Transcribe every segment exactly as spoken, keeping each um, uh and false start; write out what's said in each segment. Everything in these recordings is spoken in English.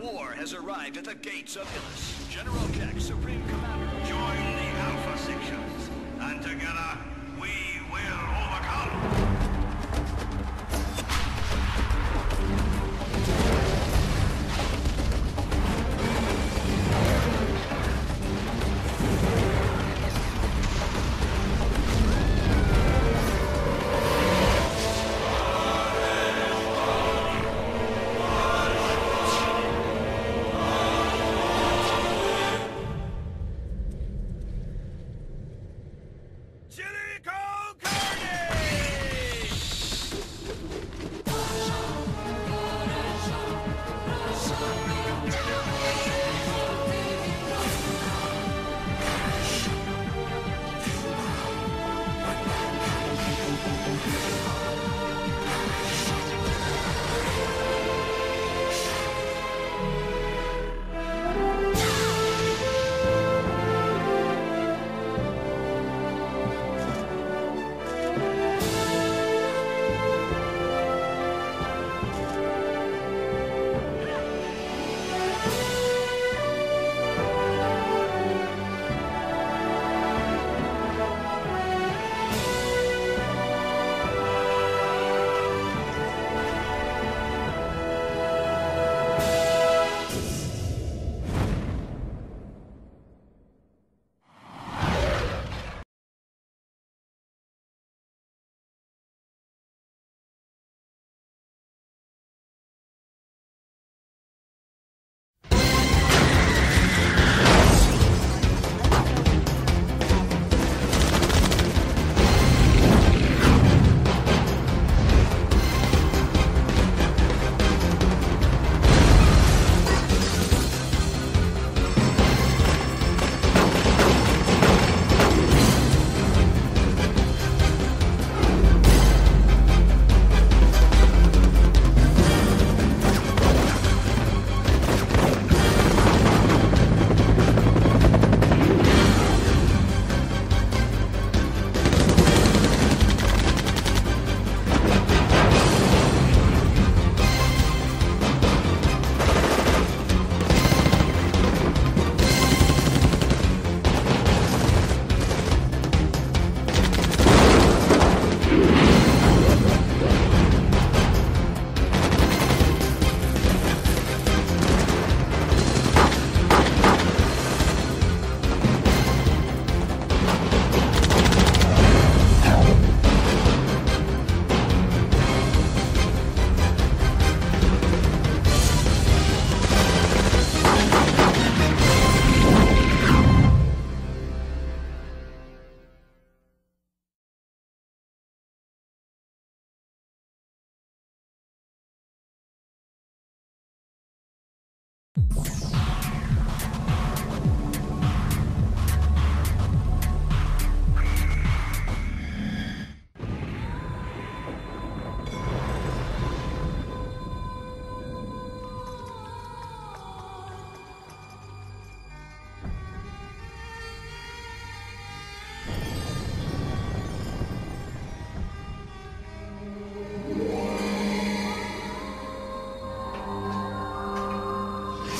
war has arrived at the gates of Hilts. General Keck, Supreme Commander, join the Alpha Sections, and together we will overcome.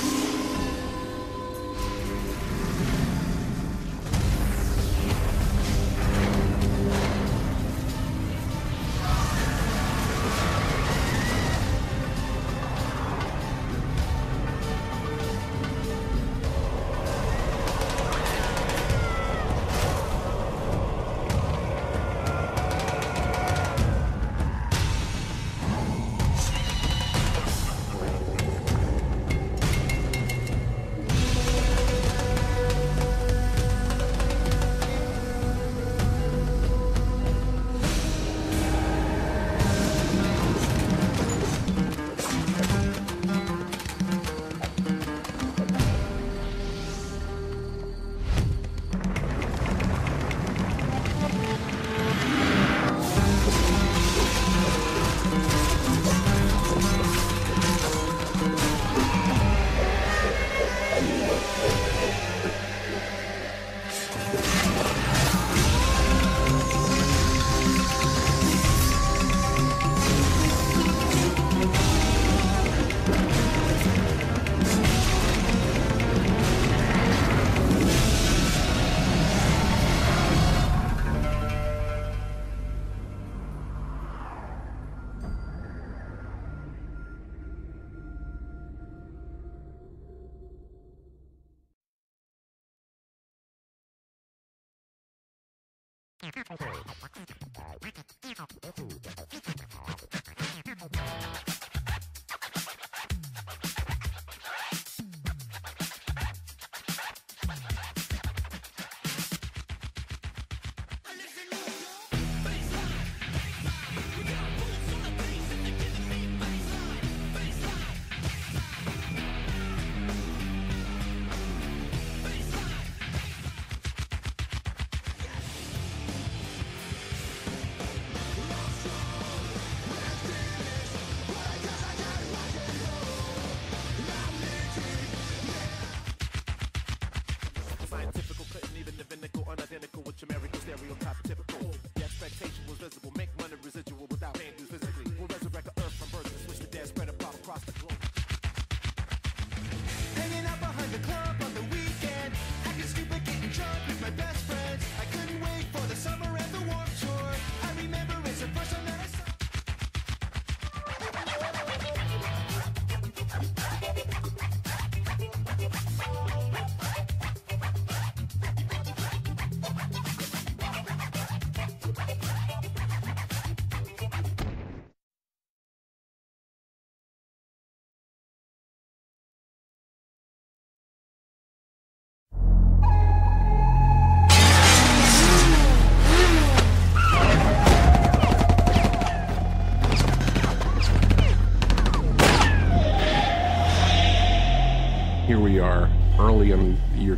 You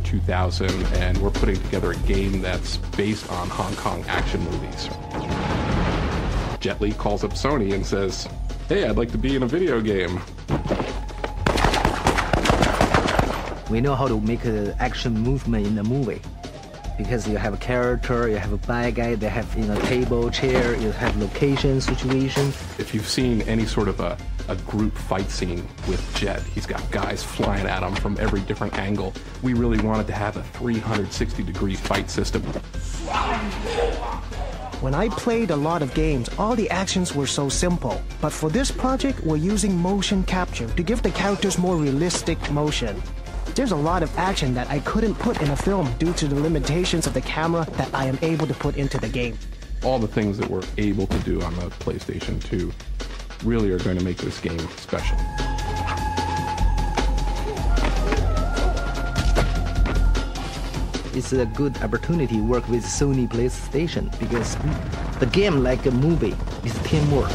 two thousand, and we're putting together a game that's based on Hong Kong action movies. Jet Li calls up Sony and says, "Hey, I'd like to be in a video game." We know how to make an action movement in a movie, because you have a character, you have a bad guy, they have, you know, table, chair, you have location, situation. If you've seen any sort of a a group fight scene with Jet, he's got guys flying at him from every different angle. We really wanted to have a three hundred sixty degree fight system. When I played a lot of games, all the actions were so simple. But for this project, we're using motion capture to give the characters more realistic motion. There's a lot of action that I couldn't put in a film due to the limitations of the camera that I am able to put into the game. All the things that we're able to do on the PlayStation two really are going to make this game special. It's a good opportunity to work with Sony PlayStation, because the game, like a movie, is teamwork.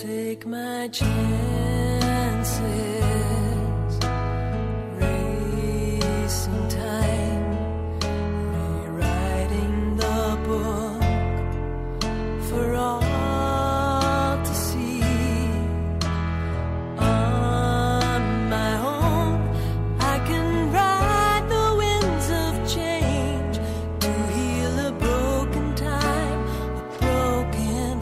take my chances. Racing time, rewriting the book for all to see. On my own, I can ride the winds of change to heal a broken time, a broken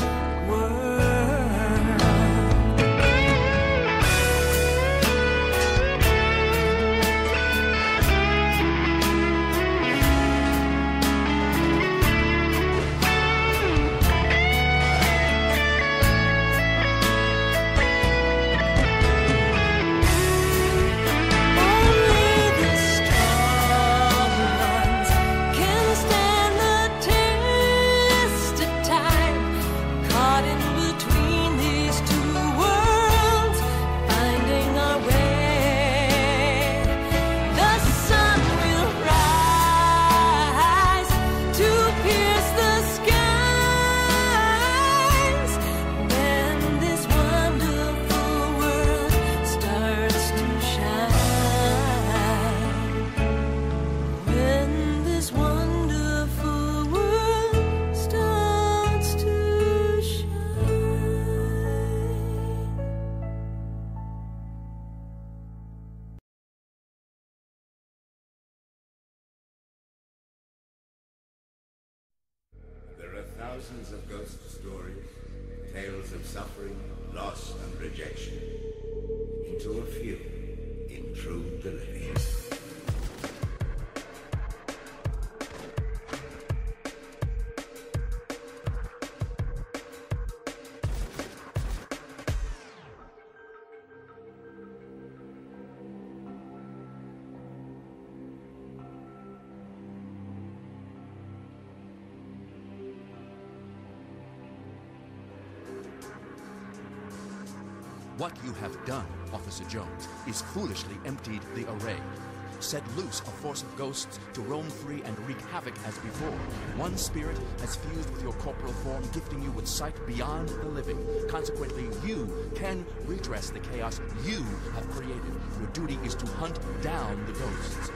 What you have done, Officer Jones, is foolishly emptied the array. Set loose a force of ghosts to roam free and wreak havoc as before. One spirit has fused with your corporal form, gifting you with sight beyond the living. Consequently, you can redress the chaos you have created. Your duty is to hunt down the ghosts.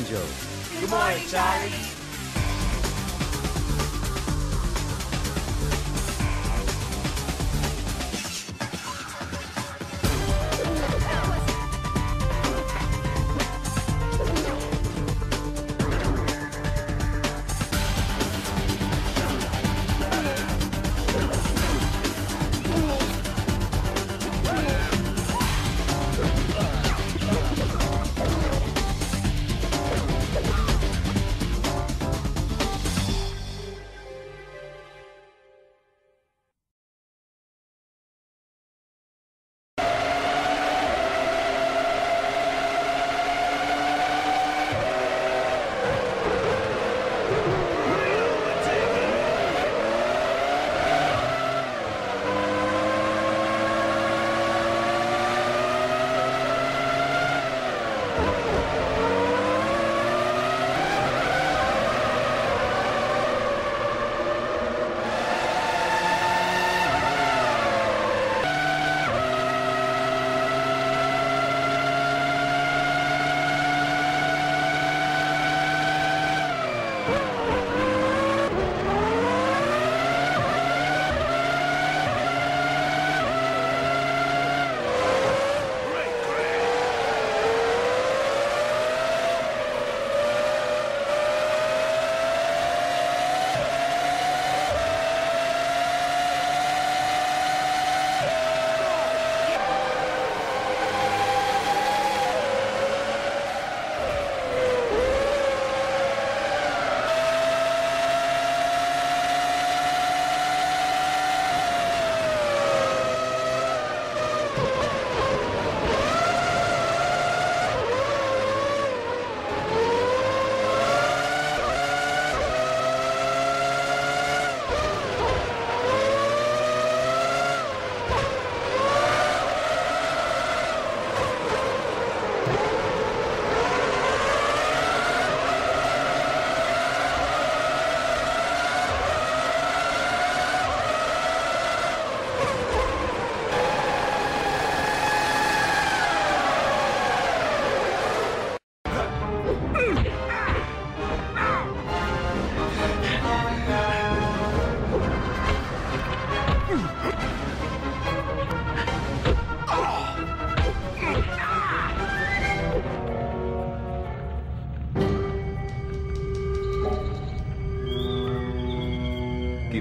morning, Joe. Good, Good morning, Charlie.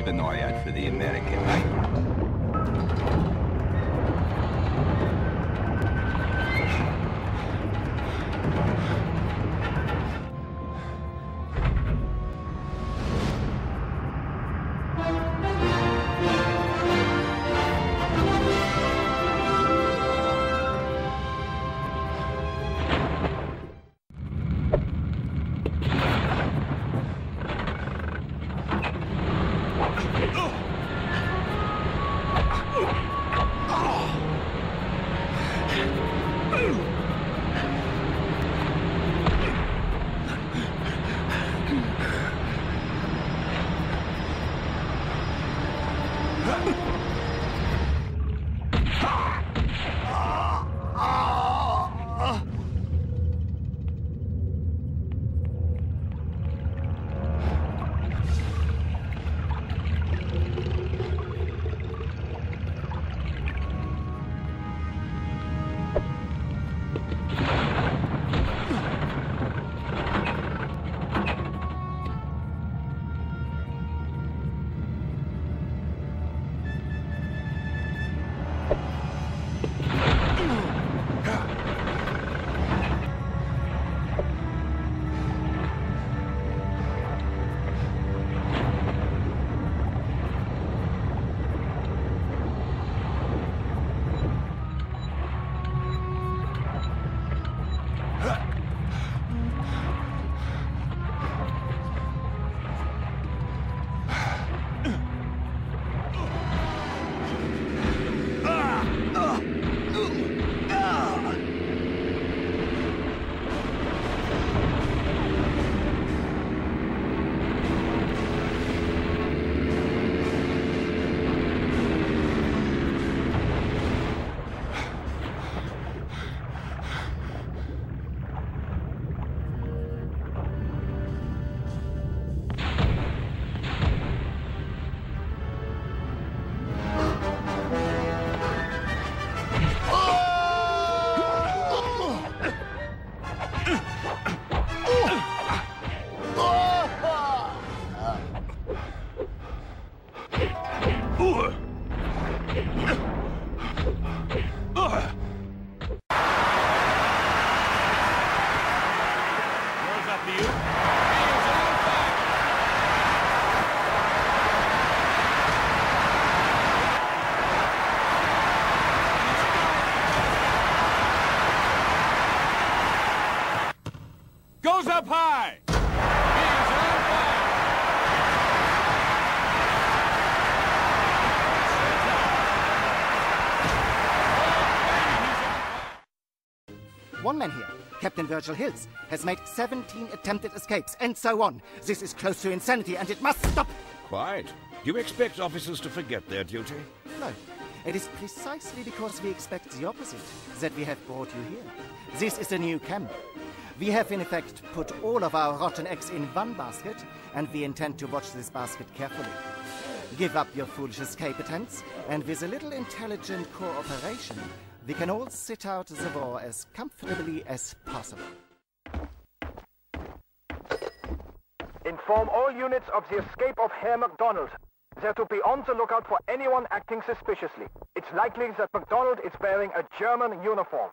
Keep an eye out for the American, right? One man here, Captain Virgil Hills, has made seventeen attempted escapes, and so on. This is close to insanity, and it must stop! Quite. Do you expect officers to forget their duty? No. It is precisely because we expect the opposite that we have brought you here. This is a new camp. We have, in effect, put all of our rotten eggs in one basket, and we intend to watch this basket carefully. Give up your foolish escape attempts, and with a little intelligent cooperation, we can all sit out the war as comfortably as possible. Inform all units of the escape of Herr MacDonald. They're to be on the lookout for anyone acting suspiciously. It's likely that MacDonald is wearing a German uniform.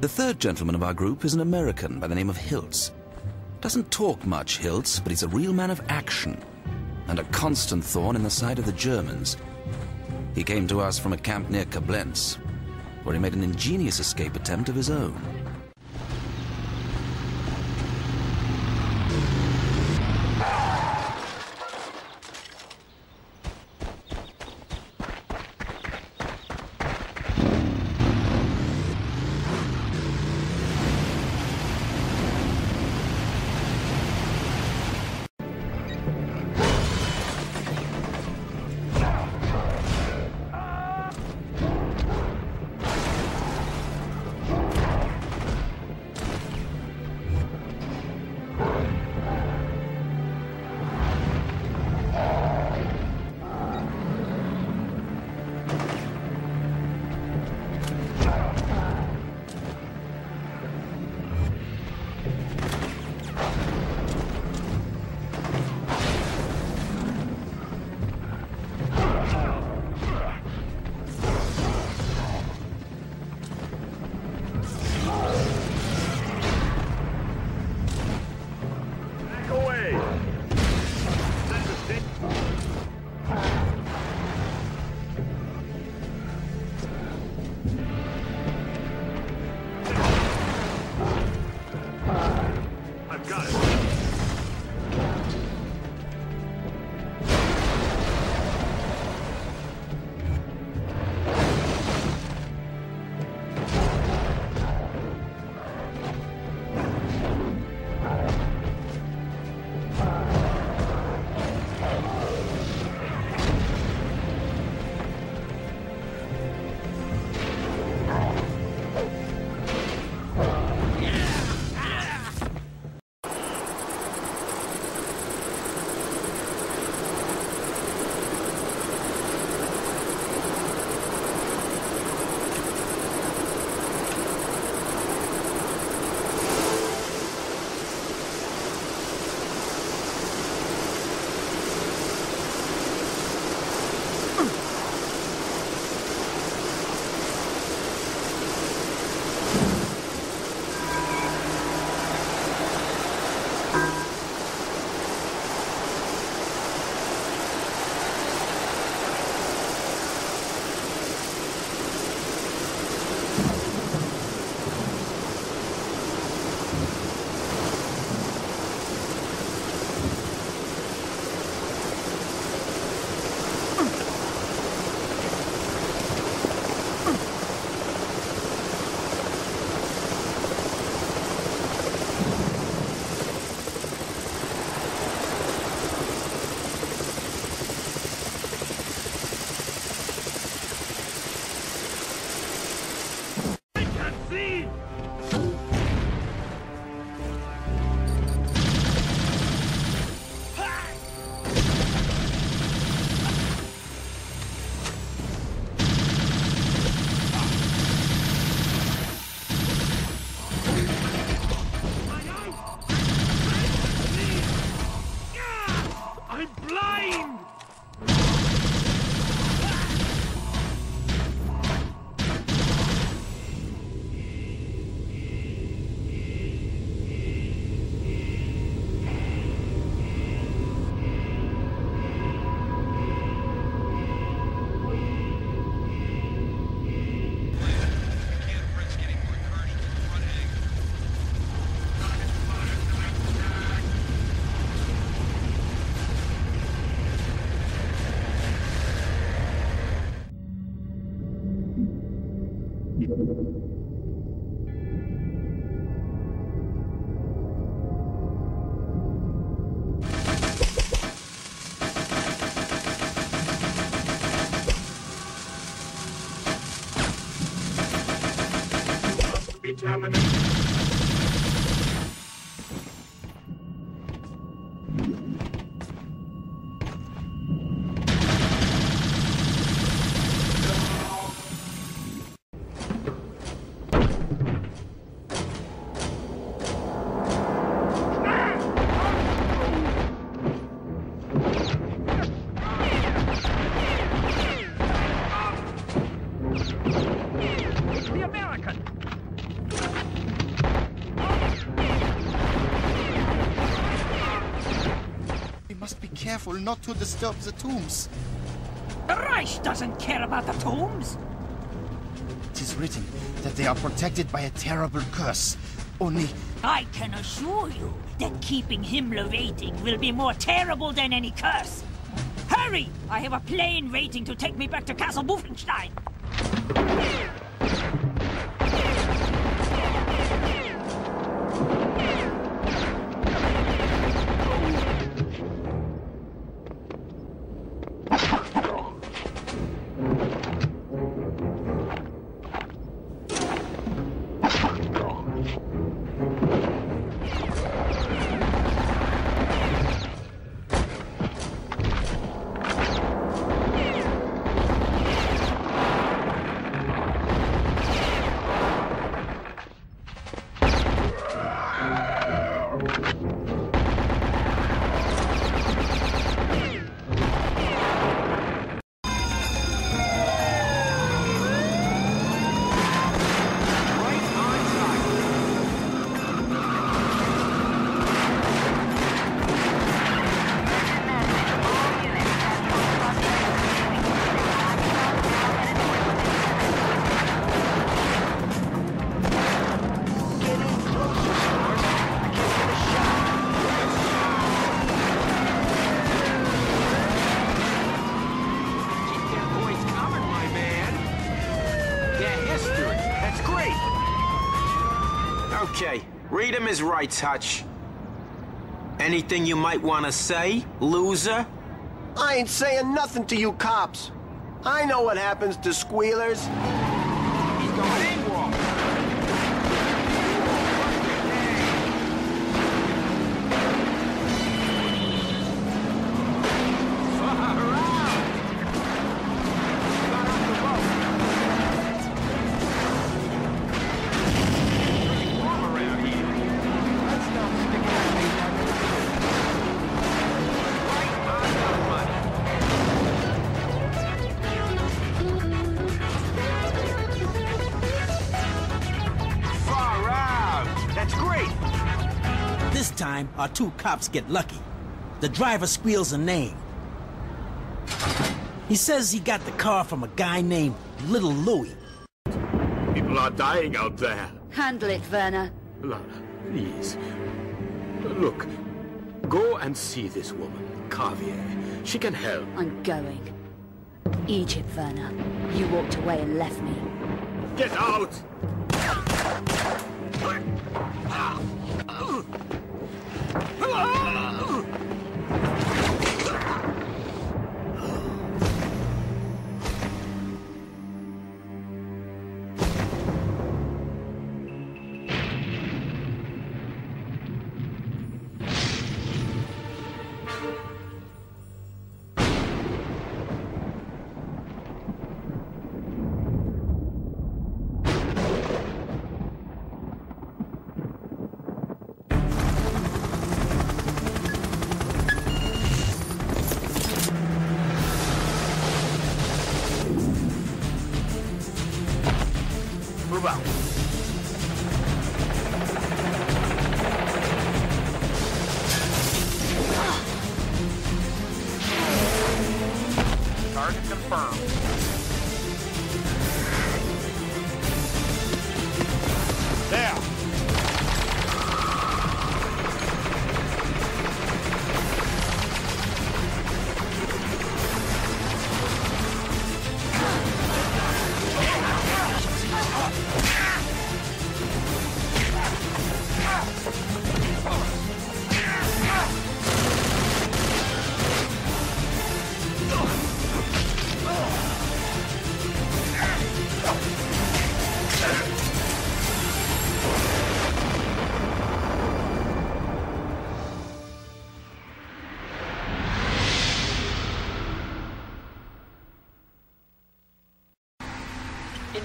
The third gentleman of our group is an American by the name of Hilts. Doesn't talk much, Hilts, but he's a real man of action, and a constant thorn in the side of the Germans. He came to us from a camp near Koblenz, where he made an ingenious escape attempt of his own. Germany. Careful not to disturb the tombs. The Reich doesn't care about the tombs. It is written that they are protected by a terrible curse. Only... I can assure you that keeping Himmler waiting will be more terrible than any curse. Hurry! I have a plane waiting to take me back to Castle Wolfenstein. Freedom is right, Hutch. Anything you might want to say, loser? I ain't saying nothing to you cops. I know what happens to squealers. He's going in. Our two cops get lucky. The driver squeals a name. He says he got the car from a guy named Little Louie. People are dying out there. Handle it, Werner. Lara, please. Look, go and see this woman, Cavier. She can help. I'm going. Egypt, Werner. You walked away and left me. Get out!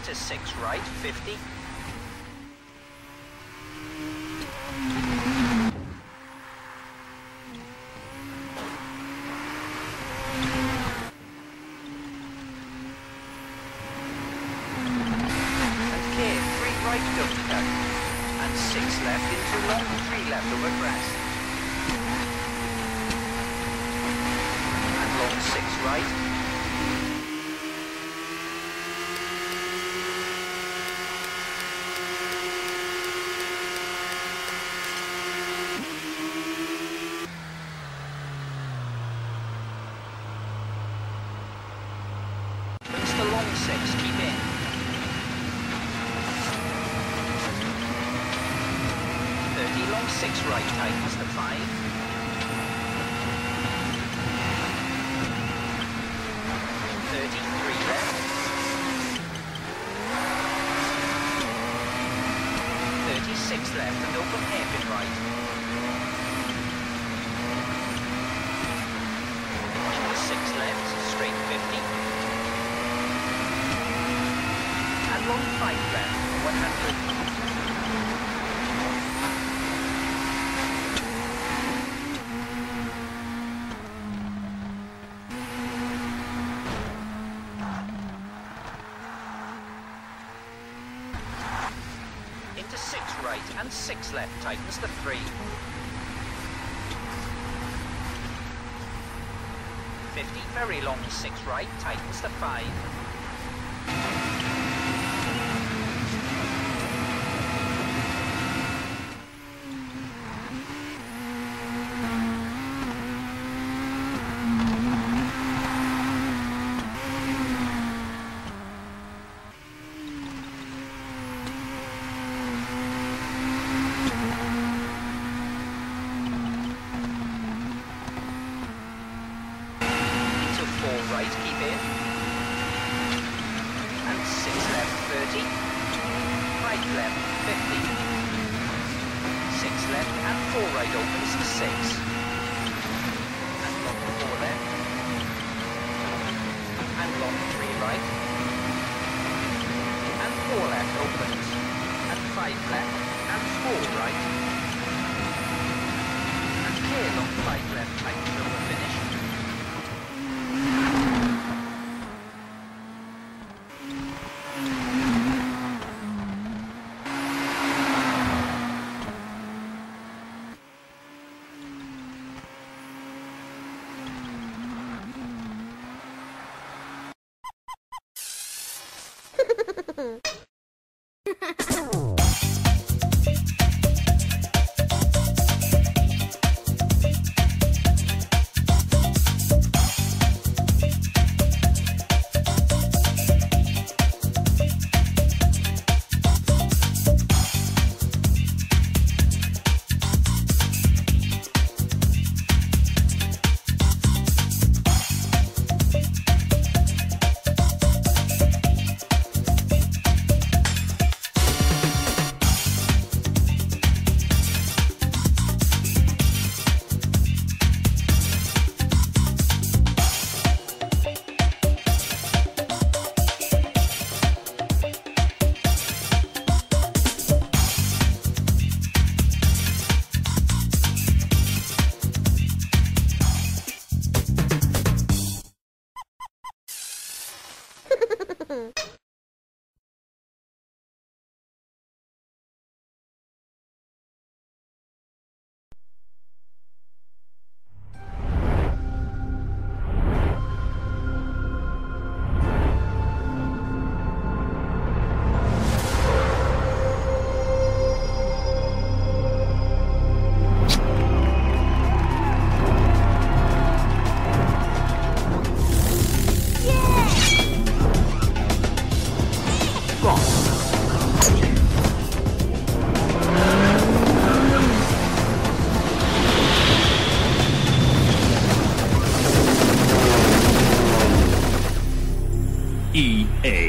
to six, right? fifty? And six left, tightens the three. Fifty, very long, six right, tightens the five.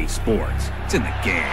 Sports. It's in the game.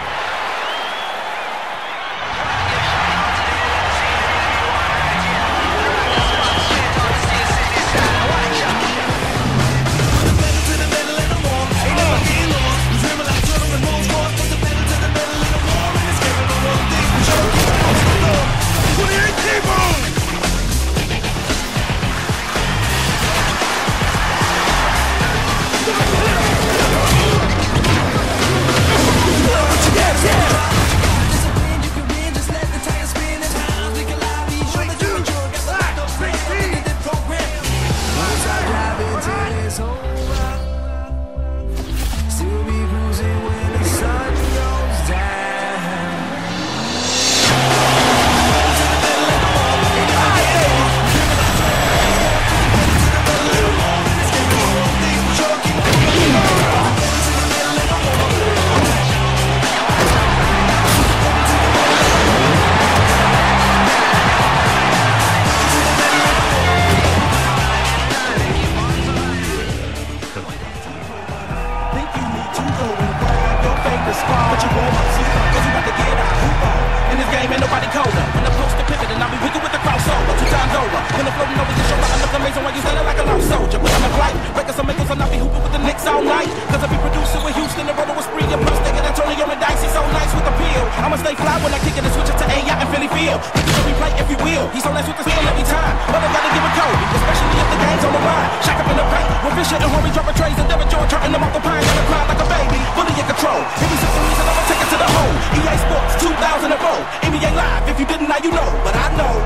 floating over the shoulder. I look amazing while you standing like a lost soldier. But I'm a blight, breaking some ankles, and I'll be hooping with the Knicks all night. Cause I'll be producing with Houston, the road was free. And plus, taking Antonio and Dice, he's so nice with the peel. I'ma stay fly when I kick it and switch it to A I and Philly Field. Niggas should be play if you will. He's so nice with the steal every time. But I gotta give a code, especially if the game's on the line. Shack up in the paint, with Fisher and Rory dropping trays. And Devin George hurting them off the pine. Gotta cry like a baby, fully in control. Give me some reason, I'ma take it to the hole. E A Sports two thousand and four, N B A Live. If you didn't, now you know, but I know.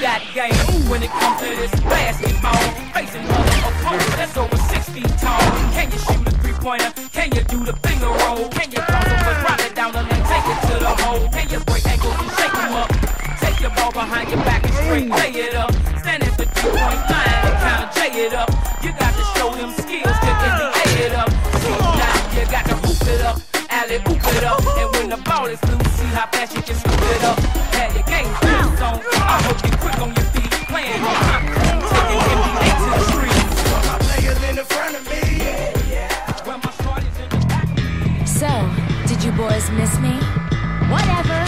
That game. Ooh. when it comes to this basketball. Facing another opponent that's over six feet tall. Can you shoot a three-pointer? Can you do the finger roll? Can you cross over, grind it down the lane, take it to the hole? Can you break ankles and shake them up? Take your ball behind your back and straight play it up. Stand at the two-point line and kind of J it up. You got to show them skills to N B A it up. So now you got to hoop it up, alley-oop it up. And when the ball is loose, see how fast you can scoop it up. Have your game on zone. I hope you're quick on your feet, playing on hot. Taking N B A to the street. My players in the front of me. Well, my short is in the back of me. So, did you boys miss me? Whatever.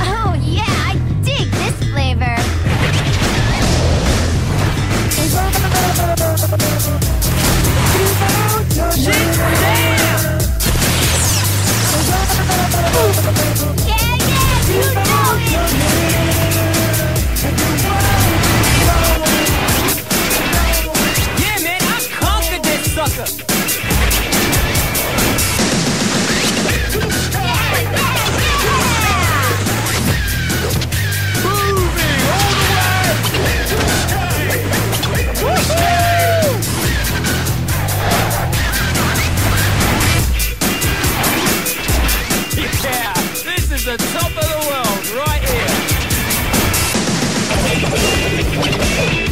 Oh yeah, I dig this flavor. Yeah, yeah, you know it. Yeah, man, I conquered this sucker. The top of the world, right here. Awesome!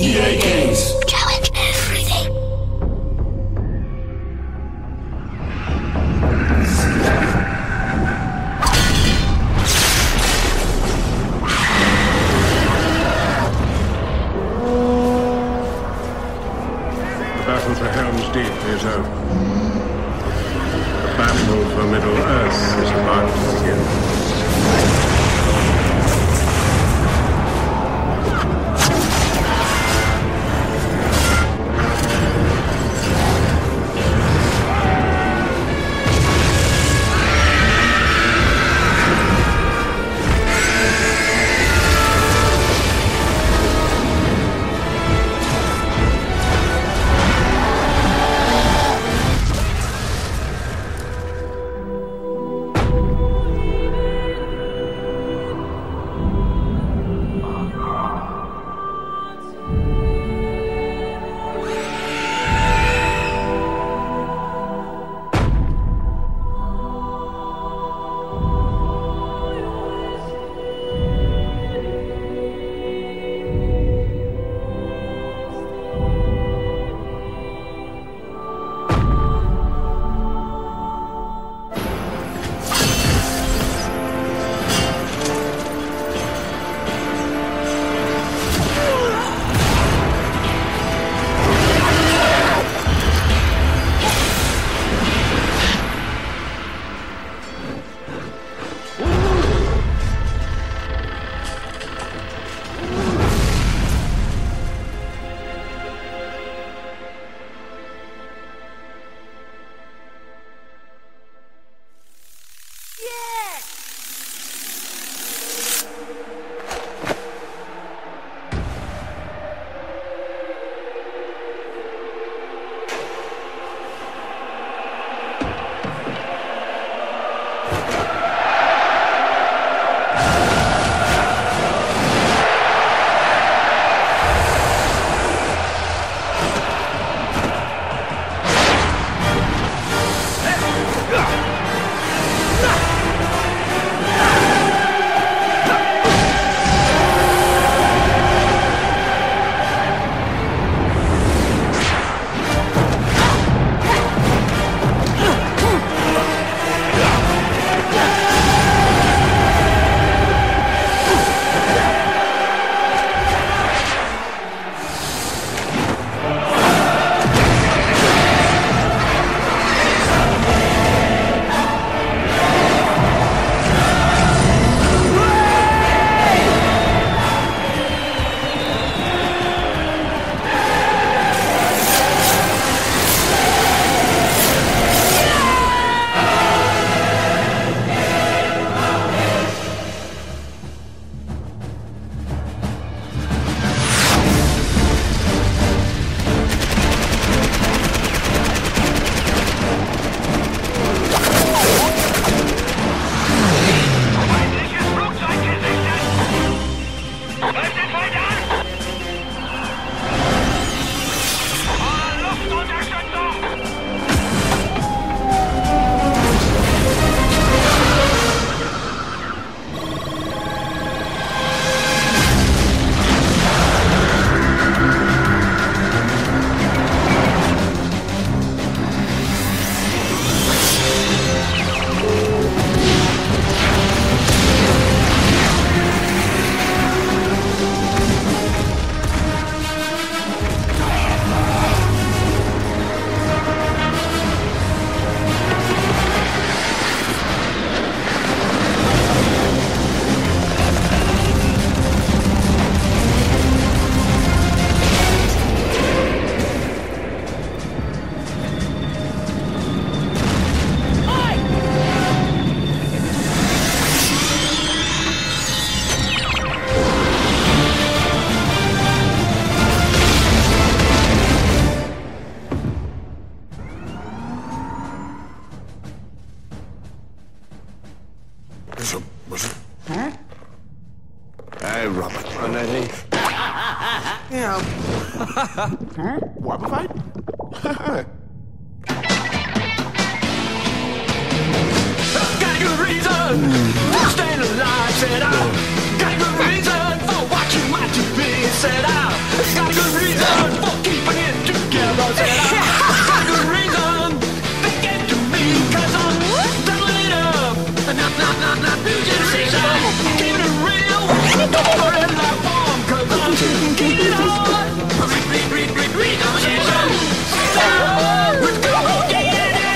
E A Games. Challenge everything. The Helm's Deep is over. The battle for Middle Earth is about to begin. was it? Huh? Hey, Robert. When I leave. Yeah. Huh? Wobble fight? Got a good reason for staying alive, said I. Got a good reason for watching my T V, said I. Got a good reason for keeping it together, said I. Got a good reason, they gave to me, cause I'm doubling it up. Not, not, not, not, not, keeping it real, don't worry about form, cause I'm keeping it on. Read, read, read, read, read, conversation. Stop, let's go, D N A.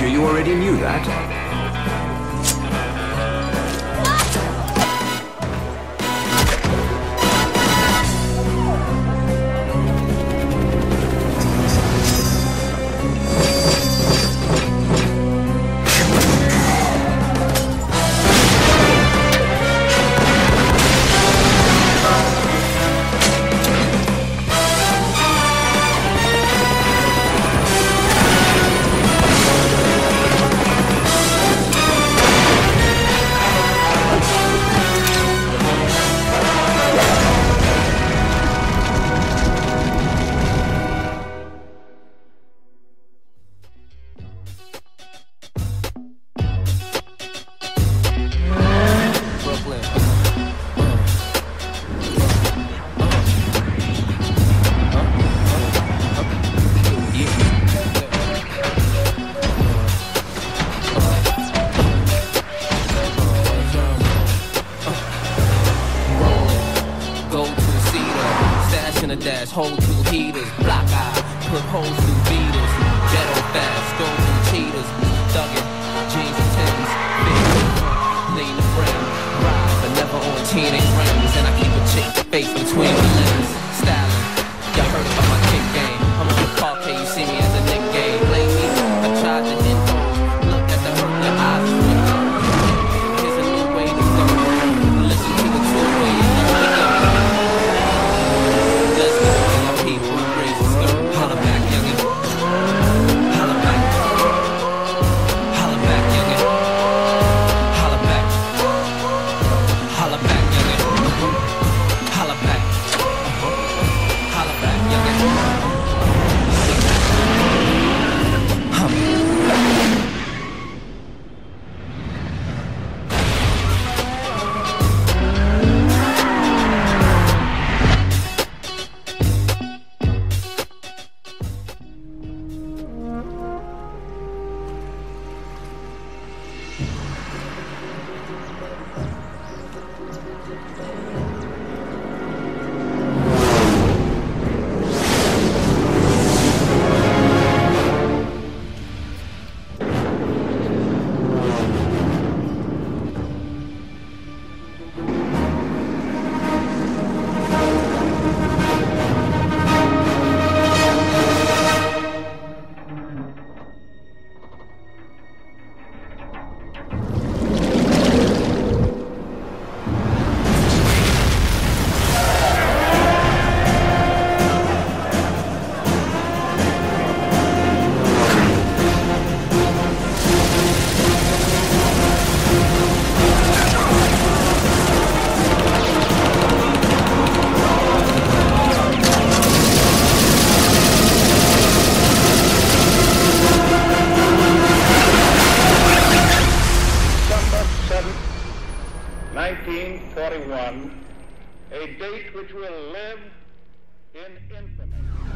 You already knew that. Holla back, will live in infamy.